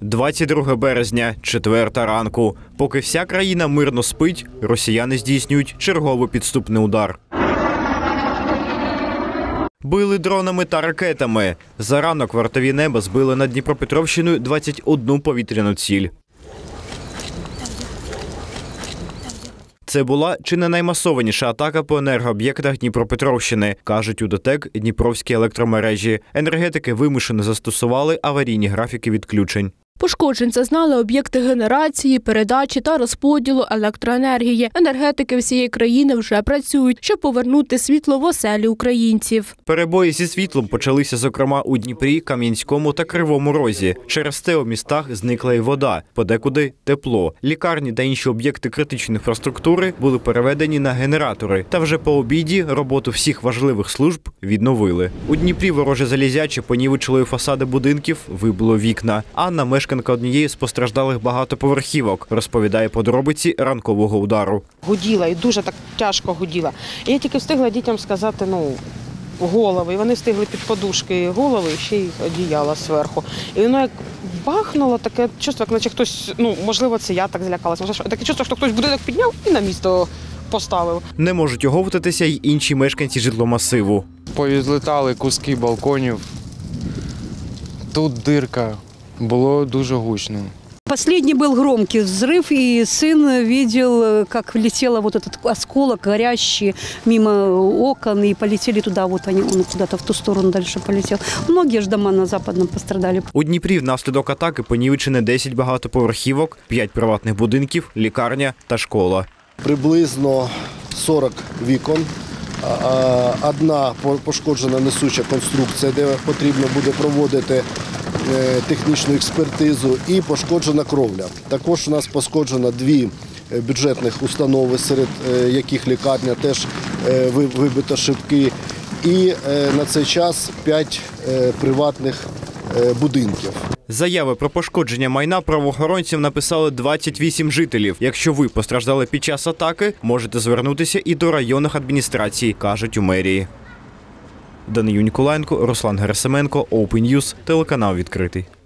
22 березня, 4 ранку. Поки вся країна мирно спить, росіяни здійснюють черговий підступний удар. Били дронами та ракетами. За ранок вартові неба збили над Дніпропетровщиною 21 повітряну ціль. Це була чи не наймасованіша атака по енергооб'єктах Дніпропетровщини, кажуть у ДТЕК Дніпровські електромережі. Енергетики вимушено застосували аварійні графіки відключень. Пошкоджень зазнали об'єкти генерації, передачі та розподілу електроенергії. Енергетики всієї країни вже працюють, щоб повернути світло в оселі українців. Перебої зі світлом почалися, зокрема, у Дніпрі, Кам'янському та Кривому Розі. Через те у містах зникла і вода, подекуди – тепло. Лікарні та інші об'єкти критичної інфраструктури були переведені на генератори. Та вже по обіді роботу всіх важливих служб відновили. У Дніпрі вороже залізяче понівечило фасади будинків, вибило вікна. Анна, мешканка однієї з постраждалих багатоповерхівок, розповідає подробиці ранкового удару. Гуділа і дуже так тяжко гуділа. І я тільки встигла дітям сказати, голови. І вони встигли під подушки голови, і ще їх одіяла зверху. І воно як бахнуло, таке чувство, як наче хтось, можливо, це я так злякалася. Таке чувство, що хтось будинок підняв і на місто поставив. Не можуть оговтатися й інші мешканці житломасиву. Повізлітали куски балконів. Тут дирка. Было очень гучно. Последний был громкий взрыв, и сын видел, как влетел вот этот осколок горящий мимо окон, и полетели туда, он куда-то в ту сторону дальше полетел. Многие же дома на Западном пострадали. У Дніпрі внаслідок атаки понівечено 10 багатоповерхівок, 5 приватних будинків, лікарня та школа. Приблизно 40 вікон. Одна пошкоджена несуча конструкція, де потрібно буде проводити технічну експертизу, і пошкоджена кровля. Також у нас пошкоджено 2 бюджетних установи, серед яких лікарня, теж вибито шибки, і на цей час 5 приватних будинків. Заяви про пошкодження майна правоохоронців написали 28 жителів. Якщо ви постраждали під час атаки, можете звернутися і до районних адміністрацій, кажуть у мерії. Даниїл Ніколаєнко, Руслан Герасименко, Open News, телеканал «Відкритий».